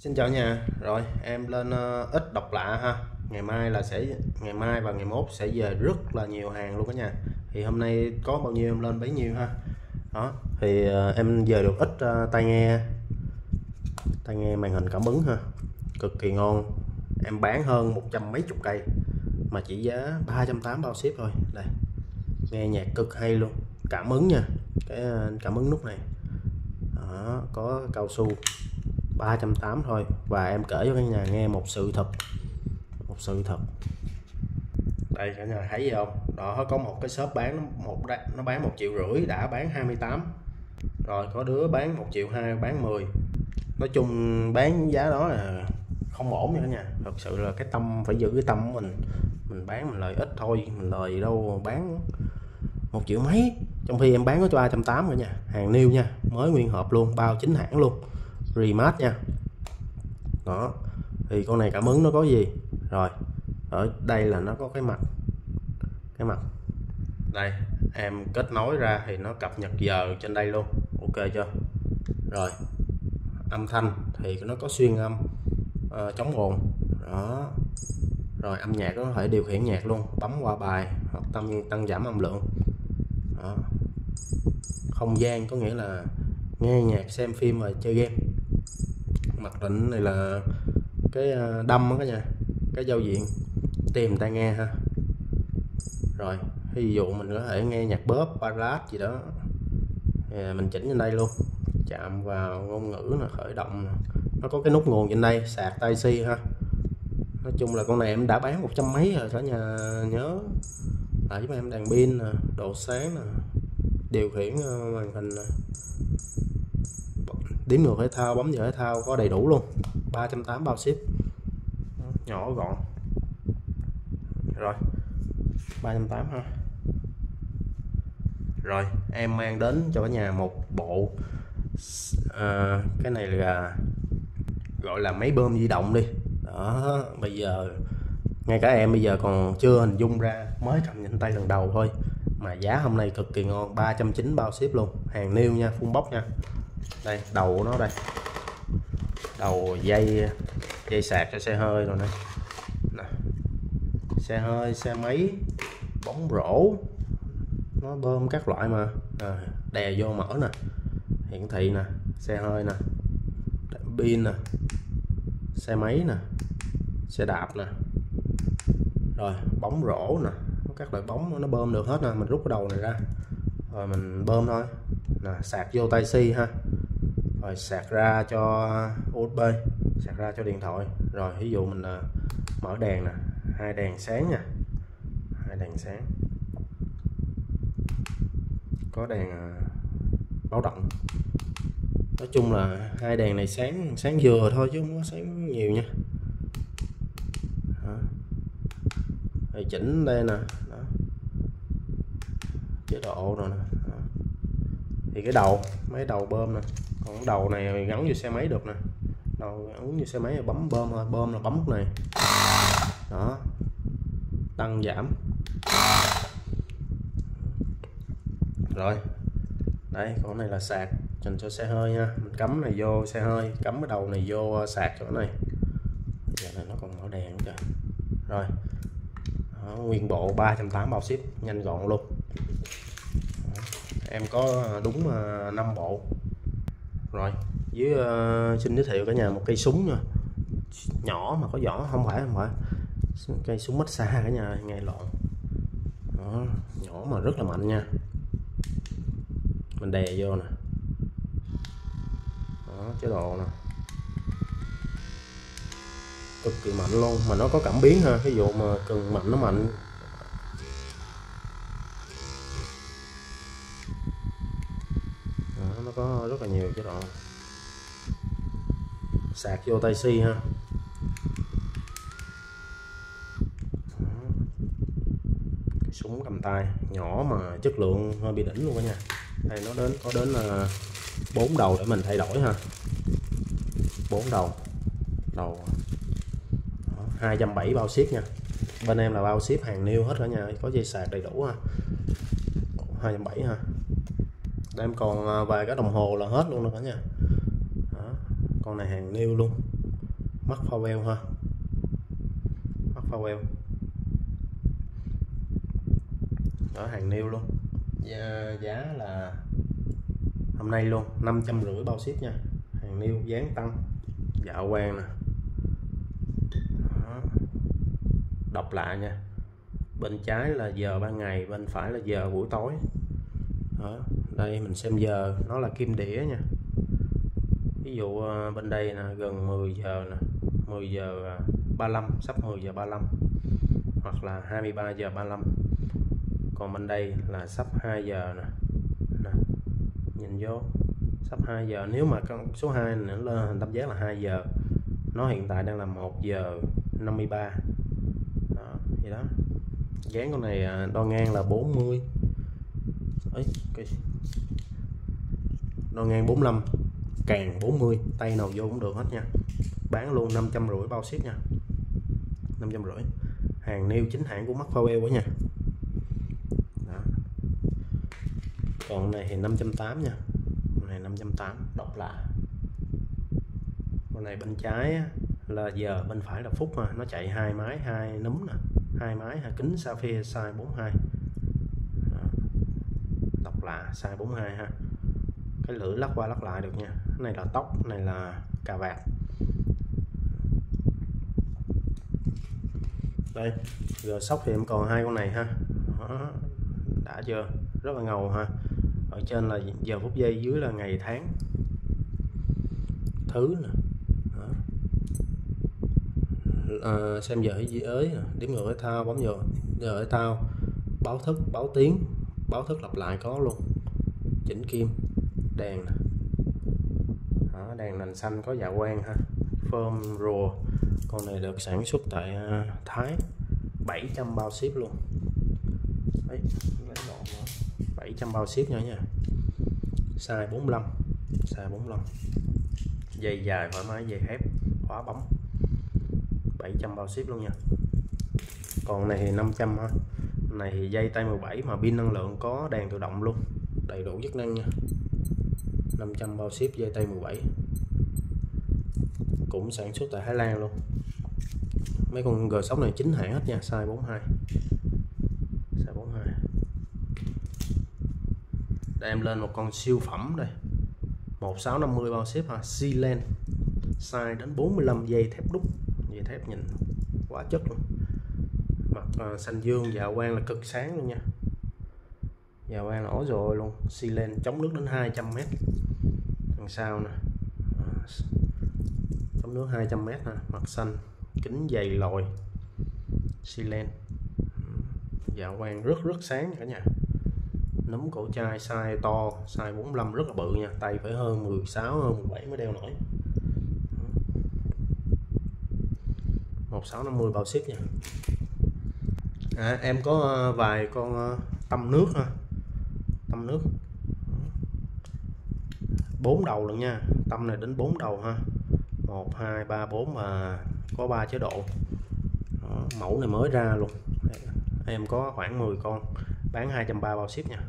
Xin chào nhà. Rồi em lên ít độc lạ ha. Ngày mai và ngày mốt sẽ về rất là nhiều hàng luôn đó nha. Thì hôm nay có bao nhiêu em lên bấy nhiêu ha. Đó, thì em về được ít tai nghe màn hình cảm ứng ha. Cực kỳ ngon. Em bán hơn 100 mấy chục cây mà chỉ giá 380 bao ship thôi. Đây. Nghe nhạc cực hay luôn. Cảm ứng nha. Cái cảm ứng nút này. Đó, có cao su 380 thôi. Và em kể cho cả nhà nghe một sự thật đây cả nhà thấy gì không, đó có một cái shop bán nó bán 1,5 triệu đã bán 28, rồi có đứa bán 1,2 triệu bán 10. Nói chung bán giá đó là không ổn nữa nha. Thật sự là cái tâm phải giữ cái tâm của mình bán mình lợi ít thôi, mình lời đâu bán 1 triệu mấy, trong khi em bán có cho 380 rồi nha. Hàng new nha, mới nguyên hộp luôn, bao chính hãng luôn, Remax nha. Đó thì con này cảm ứng nó có gì rồi, ở đây là nó có cái mặt đây, em kết nối ra thì nó cập nhật giờ trên đây luôn, ok chưa. Rồi âm thanh thì nó có xuyên âm, chống ồn đó, rồi âm nhạc nó có thể điều khiển nhạc luôn, bấm qua bài hoặc tăng giảm âm lượng đó. Không gian có nghĩa là nghe nhạc, xem phim và chơi game. Mặt định này là cái đâm đó nha, cái giao diện tìm tai nghe ha. Rồi ví dụ mình có thể nghe nhạc bóp, ballad gì đó thì mình chỉnh trên đây luôn, chạm vào ngôn ngữ là khởi động, nó có cái nút nguồn trên đây, sạc tai si ha. Nói chung là con này em đã bán 100 mấy rồi cả nhà nhớ lại giúp em. Đèn pin nè, độ sáng nè, điều khiển màn hình nè, đếm ngược thể thao, bấm giờ thể thao, có đầy đủ luôn, 380 bao ship, nhỏ gọn. Rồi 380 ha. Rồi em mang đến cho cả nhà một bộ cái này là gọi là máy bơm di động đi đó. Bây giờ ngay cả em bây giờ còn chưa hình dung ra, mới cầm nhìn tay lần đầu thôi mà giá hôm nay cực kỳ ngon, 390 bao ship luôn, hàng new nha, full box nha. Đây đầu nó, đây đầu dây sạc cho xe hơi rồi này. Nè, xe hơi, xe máy, bóng rổ, nó bơm các loại mà đè vô mở nè, hiển thị nè, xe hơi nè, pin nè, xe máy nè, xe đạp nè, rồi bóng rổ nè, các loại bóng nó bơm được hết nè. Mình rút cái đầu này ra rồi mình bơm thôi nè, sạc vô tai si ha, rồi sạc ra cho USB, sạc ra cho điện thoại. Rồi ví dụ mình mở đèn nè, hai đèn sáng, có đèn báo động. Nói chung là hai đèn này sáng vừa thôi chứ không có sáng nhiều nha. Đó. Rồi chỉnh đây nè, đó. Chế độ rồi nè. Đó. Thì cái đầu, mấy đầu bơm nè, còn đầu này gắn vô xe máy được nè, đầu gắn vô xe máy rồi bấm bơm thôi, bơm là bấm nút này đó, tăng giảm. Rồi đây, con này là sạc dành cho xe hơi nha, mình cắm này vô xe hơi, cắm cái đầu này vô sạc chỗ này. Giờ này nó còn mở đèn nữa. Rồi đó, nguyên bộ 380 bao ship, nhanh gọn luôn. Em có đúng 5 bộ. Rồi dưới xin giới thiệu cả nhà một cây súng nha, nhỏ mà có vỏ, không phải cây súng mát xa cả nhà, ngày lộn đó, nhỏ mà rất là mạnh nha. Mình đè vô nè, đó, chế độ nè, cực kỳ mạnh luôn, mà nó có cảm biến ha, ví dụ mà cần mạnh nó mạnh. Nó có rất là nhiều chế độ, sạc vô tai si ha. Cái súng cầm tay nhỏ mà chất lượng hơi bị đỉnh luôn đó nha. Đây nó có đến là 4 đầu để mình thay đổi ha, 4 đầu 270 bao ship nha. Bên em là bao ship hàng new hết cả nha, có dây sạc đầy đủ ha, 270 ha. Em còn vài cái đồng hồ là hết luôn rồi cả nhà. Đó, con này hàng new luôn, Mắt Pavoel ha. Mắt Pavoel. Đó, hàng new luôn. Giá là hôm nay luôn 550 bao ship nha. Hàng new, dán tăng, dạ quang nè. Đó. Đọc lạ nha. Bên trái là giờ ban ngày, bên phải là giờ buổi tối. Đó. Đây mình xem giờ, nó là kim đĩa nha. Ví dụ bên đây là gần 10 giờ nè, 10 giờ 35, sắp 10 giờ 35 hoặc là 23 giờ 35. Còn bên đây là sắp 2 giờ nè. Nè. Nhìn vô, sắp 2 giờ, nếu mà con số 2 nữa lên hình tam giác là 2 giờ. Nó hiện tại đang là 1 giờ 53. Đó, vậy đó. Dán con này đo ngang là 40. Ấy, okay. Đo ngang 45, càng 40, tay nào vô cũng được hết nha. Bán luôn 550 bao ship nha. 550. Hàng new chính hãng của mắt Pavoel quá nha. Đó. Còn này thì 580 nha. Con này 580, độc lạ. Con này bên trái là giờ, bên phải là phút mà, nó chạy hai máy, hai núm nè, hai máy, hai kính sapphire size 42. Độc lạ, size 42 ha. Cái lưỡi lắc qua lắc lại được nha. Cái này là tóc, cái này là cà vạt. Đây, giờ sóc thì em còn hai con này ha. Đó, đã chưa? Rất là ngầu ha. Ở trên là giờ phút giây, dưới là ngày tháng. Thứ nè. Xem giờ gì ới, điểm ngược thể thao, bấm giờ thể thao, báo thức, báo tiếng, báo thức lặp lại có luôn. Chỉnh kim, đèn nè. Đó, đèn nền xanh có dạ quang ha. Phơm rùa. Con này được sản xuất tại Thái. 700 bao ship luôn. Đấy, 700 bao ship nữa nha. Size 45, size 45. Dây dài thoải mái, dây thép, khóa bấm. 700 bao ship luôn nha. Còn này thì 500 ha. Này thì dây tay 17 mà pin năng lượng, có đèn tự động luôn, đầy đủ chức năng nha. 500 bao ship, dây tay 17, cũng sản xuất tại Thái Lan luôn. Mấy con G6 này chính hãng hết nha. Size 42, size 42. Đây em lên một con siêu phẩm đây, 1650 bao ship ha. Sealane, size đến 45, dây thép đúc, dây thép nhìn quá chất luôn. Mặt xanh dương, dạ quang là cực sáng luôn nha. Dạ quang là ối rồi luôn. Sealane chống nước đến 200 m. Đằng sau nè, chống nước 200 m nè. Mặt xanh, kính dày lồi. Sealane, dạ quang rất rất sáng cả nhà. Nấm cổ chai size to, size 45, rất là bự nha. Tay phải hơn 16, hơn 17 mới đeo nổi. 1650 bao ship nha. Em có vài con tăm nước ha. Tăm nước 4 đầu luôn nha. Tăm này đến 4 đầu ha. 1, 2, 3, 4 mà có 3 chế độ. Đó, mẫu này mới ra luôn. Em có khoảng 10 con. Bán 230 bao ship nha.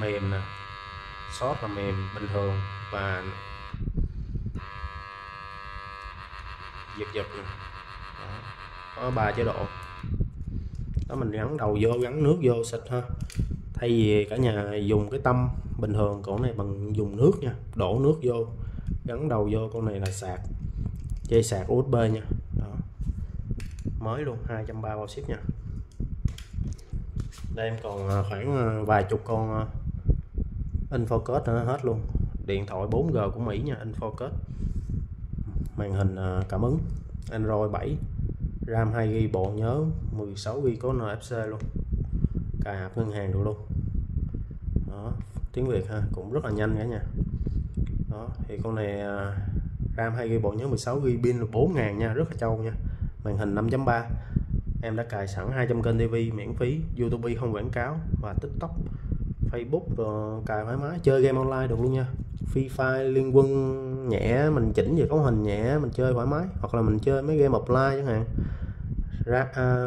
Mềm nè. Short là mềm bình thường. Và giật giật nè. Có 3 chế độ. Đó, mình gắn đầu vô, gắn nước vô xịt ha. Thay vì cả nhà dùng cái tăm bình thường, con này bằng dùng nước nha, đổ nước vô, gắn đầu vô. Con này là sạc, dây sạc USB nha. Đó. Mới luôn, 230 bao ship nha. Đây em còn khoảng vài chục con InFocus nữa hết luôn. Điện thoại 4G của Mỹ nha, InFocus. Màn hình cảm ứng Android 7, RAM 2GB, bộ nhớ 16GB, có NFC luôn. Cài app ngân hàng được luôn. Đó, tiếng Việt ha, cũng rất là nhanh cả nhà. Đó, thì con này RAM 2GB, bộ nhớ 16GB, pin là 4000 nha, rất là trâu nha. Màn hình 5.3. Em đã cài sẵn 200 kênh TV miễn phí, YouTube không quảng cáo và TikTok, Facebook cài thoải mái, chơi game online được luôn nha. Free Fire, Liên Quân nhẹ, mình chỉnh về cấu hình nhẹ, mình chơi thoải mái, hoặc là mình chơi mấy game offline chẳng hạn. Ra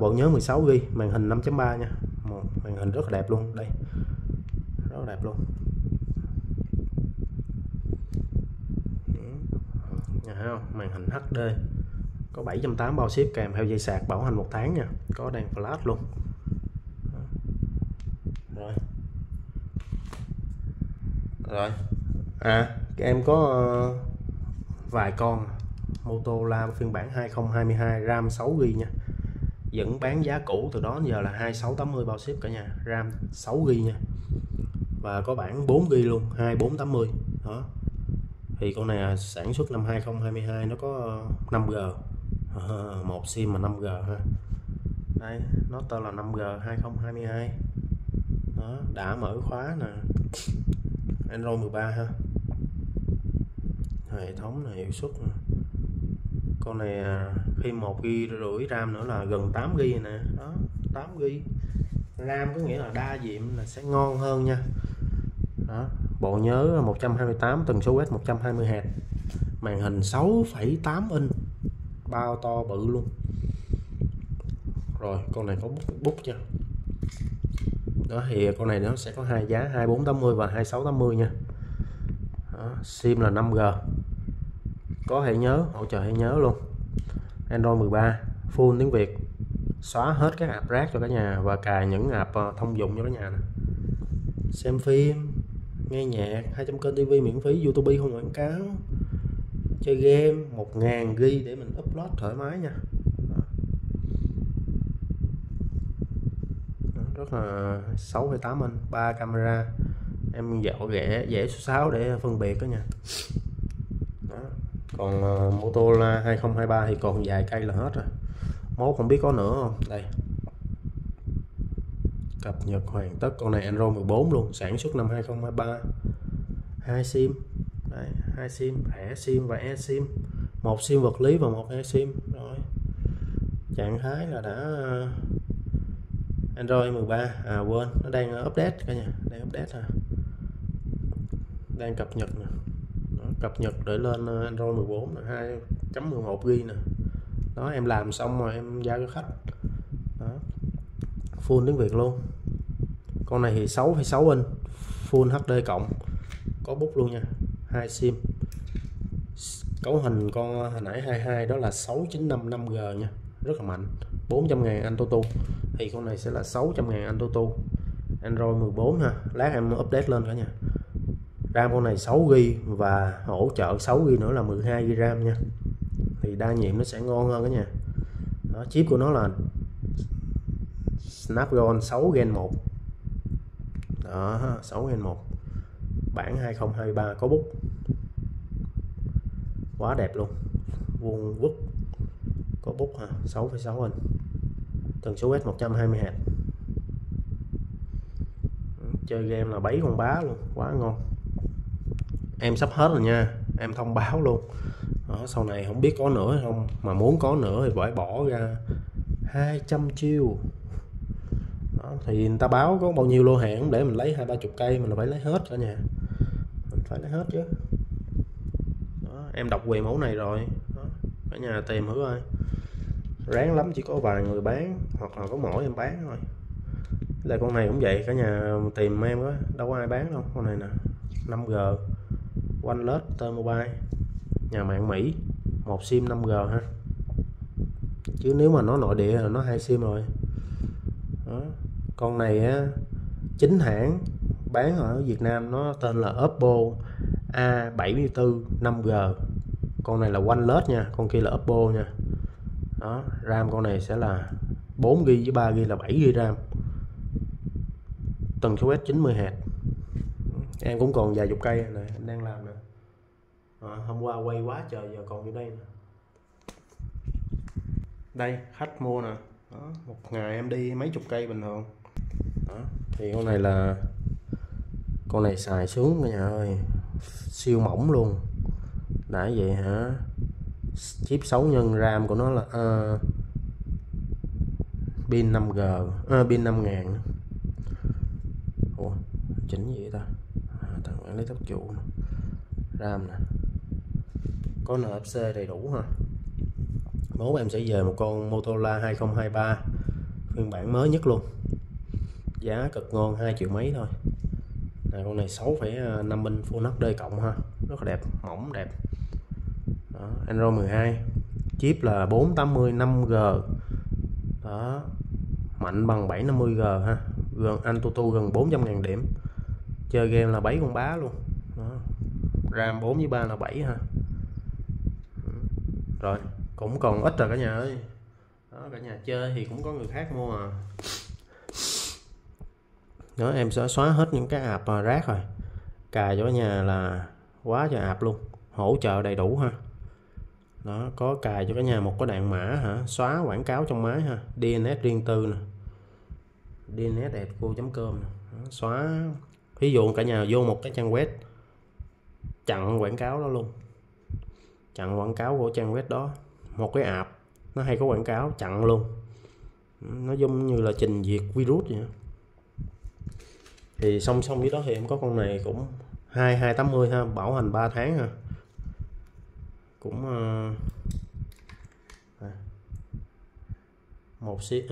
bộ nhớ 16GB, màn hình 5.3 nha. Một màn hình rất là đẹp luôn, đây. Rất là đẹp luôn. thấy không? Màn hình HD có 780 bao ship kèm theo dây sạc bảo hành 1 tháng nha, có đèn flash luôn. Rồi. À, em có vài con Motorola phiên bản 2022 RAM 6GB nha. Vẫn bán giá cũ từ đó đến giờ là 2680 bao ship cả nhà, RAM 6GB nha. Và có bản 4GB luôn, 2480. Đó. Thì con này sản xuất năm 2022, nó có 5G. Một sim mà 5G ha. Đây, nó tên là 5G 2022. Đó, đã mở khóa nè. Android 13 ha. Hệ thống này, hiệu suất nè. Con này khi 1GB rưỡi RAM nữa là gần 8GB nè. Đó, 8GB RAM có nghĩa là đa diện là sẽ ngon hơn nha. Đó, bộ nhớ 128, tần số quét 120Hz. Màn hình 6,8 inch. Bao to bự luôn. Rồi, con này có bút nha. Đó thì con này nó sẽ có hai giá 2480 và 2680 nha. Đó, sim là 5G. Có hệ nhớ, hỗ trợ hệ nhớ luôn. Android 13, full tiếng Việt. Xóa hết các app rác cho cả nhà và cài những app thông dụng cho cả nhà nè. Xem phim, nghe nhạc, 200 kênh TV miễn phí, YouTube không quảng cáo. Chơi game, 1000GB để mình upload thoải mái nha. Rất là 6,8 inch, 3 camera. Em dạo rẻ số 6 để phân biệt đó nha. Đó. Còn Motorola 2023 thì còn vài cây là hết rồi. Mốt không biết có nữa không. Đây. Cập nhật hoàn tất, con này Android 14 luôn, sản xuất năm 2023. 2 sim. Đây, 2 sim, thẻ sim và eSIM. 1 sim vật lý và 1 eSIM. Rồi. Trạng thái là đã Android 13, à quên, nó đang update cả nhà, đang update ha. Đang cập nhật nè. Đó, cập nhật để lên Android 14 nè, 2.11GB nè. Đó, em làm xong rồi em giao cho khách. Đó. Full tiếng Việt luôn. Con này thì 6,6 inch, full HD cộng. Có bút luôn nha. 2 sim. Cấu hình con hồi nãy 22 đó là 6955 5G nha, rất là mạnh. 400.000 anh Toto. Thì con này sẽ là 600.000 anh Toto. Android 14 ha. Lát em update lên cả nhà. RAM con này 6GB và hỗ trợ 6GB nữa là 12GB RAM nha. Thì đa nhiệm nó sẽ ngon hơn cả nhà. Đó, chip của nó là Snapdragon 6 Gen 1. Đó, 6 Gen 1. Bản 2023 có bút. Quá đẹp luôn. Vuông vức. Có bút ha, 6,6 inch. Tần số quét 120Hz. Chơi game là bấy con bá luôn, quá ngon. Em sắp hết rồi nha, em thông báo luôn. Đó, sau này không biết có nữa hay không, mà muốn có nữa thì phải bỏ ra 200 triệu. Đó, thì người ta báo có bao nhiêu lô hàng để mình lấy 20-30 cây, mình là phải lấy hết cả nhà. Mình phải lấy hết chứ. Đó, em đọc về mẫu này rồi. Đó, cả nhà tìm thử coi. Ráng lắm chỉ có vài người bán hoặc là có mỗi em bán thôi. Là con này cũng vậy, cả nhà tìm em đó, đâu có ai bán đâu. Con này nè, 5G, OLED, Tmobile, nhà mạng Mỹ, 1 sim 5G ha. Chứ nếu mà nó nội địa là nó 2 sim rồi. Đó. Con này á, chính hãng bán ở Việt Nam nó tên là Oppo A74 5G. Con này là OLED nha, con kia là Oppo nha. Đó, RAM con này sẽ là 4GB với 3GB là 7GB RAM. Tần số quét 90Hz. Em cũng còn vài chục cây này, em đang làm nè. À, hôm qua quay quá trời giờ còn như đây nè. Đây, khách mua nè. Đó, một ngày em đi mấy chục cây bình thường. Đó, thì con này là con này xài sướng cả nhà ơi. Siêu mỏng luôn. Đã vậy hả? Chip 6 nhân, RAM của nó là pin 5G, pin 5000. Ủa, chỉnh gì ta? Thằng quản lý tốc trụ. RAM nè. Có NFC đầy đủ ha. Mốt em sẽ về một con Motorola 2023 phiên bản mới nhất luôn. Giá cực ngon, 2 triệu mấy thôi. Này, con này 6,5 inch Full HD+ ha. Rất là đẹp, mỏng đẹp. Đó, Android 12, chip là 480 5G. Đó, mạnh bằng 750G ha. Gần anh Tutu gần 400.000 điểm. Chơi game là bấy con bá luôn. Đó. RAM 4 với 3 là 7 ha. Rồi, cũng còn ít rồi cả nhà ơi. Đó, cả nhà chơi thì cũng có người khác mua à. Đó, em sẽ xóa hết những cái app rác rồi. Cài cho nhà là quá trời app luôn, hỗ trợ đầy đủ ha. Đó, có cài cho cả nhà một cái đạn mã hả, xóa quảng cáo trong máy ha, DNS riêng tư nè, DNS eco.com, xóa ví dụ cả nhà vô một cái trang web chặn quảng cáo đó luôn, chặn quảng cáo của trang web đó, một cái app nó hay có quảng cáo chặn luôn, nó giống như là trình duyệt virus vậy. Thì song song với đó thì em có con này cũng 2280 ha, bảo hành 3 tháng ha, cũng 1 SIM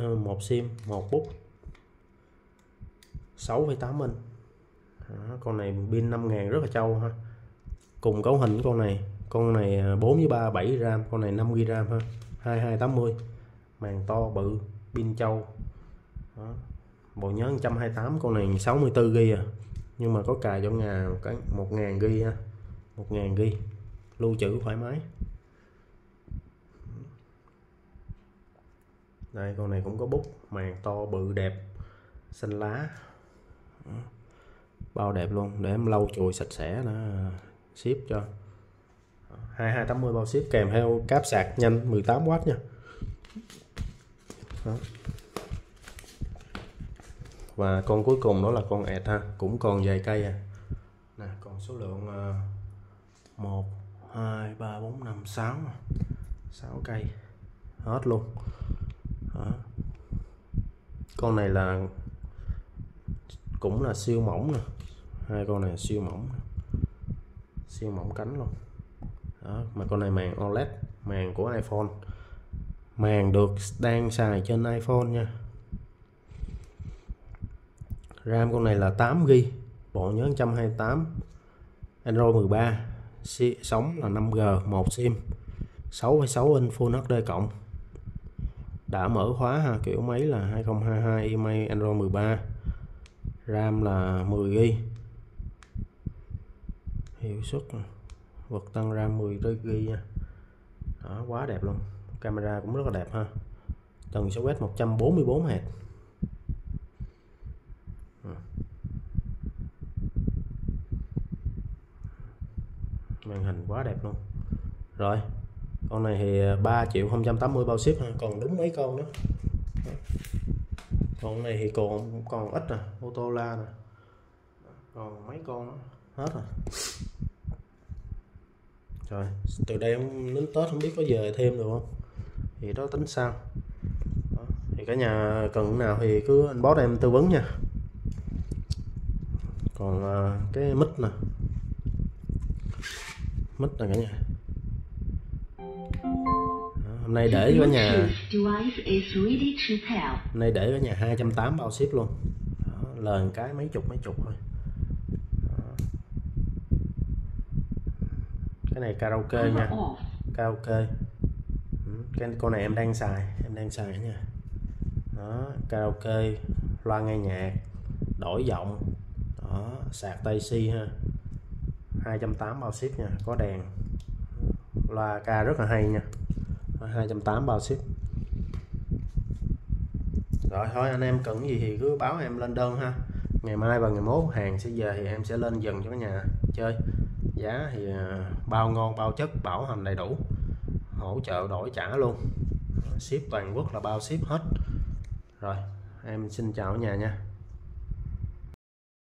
1 bút 6,8 inch. Đó, con này pin 5.000 rất là trâu ha, cùng cấu hình của con này 4 với 3, 7 RAM, con này 5GB RAM ha, 2280, màn to bự, pin trâu. Đó, bộ nhớ 128, con này 64GB à, nhưng mà có cài cho nhà cái 1000GB ha, 1000GB lưu trữ thoải mái. Đây, con này cũng có bút, màn to bự đẹp, xanh lá, bao đẹp luôn, để em lau chùi sạch sẽ nó ship cho. 2280 bao ship kèm theo cáp sạc nhanh 18W nha. Đó. Và con cuối cùng đó là con ẹt ha, cũng còn vài cây à. Nè, còn số lượng 1 2 3 4 5 6. 6 cây. Hết luôn. Đó. Con này là cũng là siêu mỏng nè. Hai con này siêu mỏng. Siêu mỏng cánh luôn. Đó, mà con này màn OLED, màn của iPhone. Màn được đang xài trên iPhone nha. RAM con này là 8GB, bộ nhớ 128, Android 13, sóng là 5G, 1 SIM, 6,6 inch Full HD cộng. Đã mở khóa ha, kiểu máy là 2022 IMEI Android 13. RAM là 10GB. Hiệu suất vật tăng RAM 10GB nha. Đó, quá đẹp luôn. Camera cũng rất là đẹp ha. Tần số quét 144Hz. Màn hình quá đẹp luôn. Rồi, con này thì 3.080 bao ship ha, còn đúng mấy con nữa. Con này thì còn ít à, Motorola nè. Còn mấy con nữa, hết rồi. Rồi, từ đây đến Tết không biết có về thêm được không? Thì đó tính sao. Đó. Thì cả nhà cần nào thì cứ inbox em tư vấn nha. Còn cái mic nè. Mic nè cả nhà. Đó, hôm nay để cả nhà. Hôm nay để cả nhà 280 bao ship luôn. Đó, lời cái mấy chục thôi. Cái này karaoke nha, karaoke. Cái con này em đang xài nha. Đó, karaoke, loa nghe nhạc, đổi giọng. Đó, sạc Type C ha, 280 bao ship nha, có đèn, loa ca rất là hay nha. 280 bao ship. Rồi thôi, anh em cần gì thì cứ báo em lên đơn ha. Ngày mai và ngày mốt hàng sẽ về thì em sẽ lên dần cho cả nhà chơi. Giá thì bao ngon, bao chất, bảo hành đầy đủ, hỗ trợ đổi trả luôn, ship toàn quốc là bao ship hết. Rồi em xin chào ở nhà nha.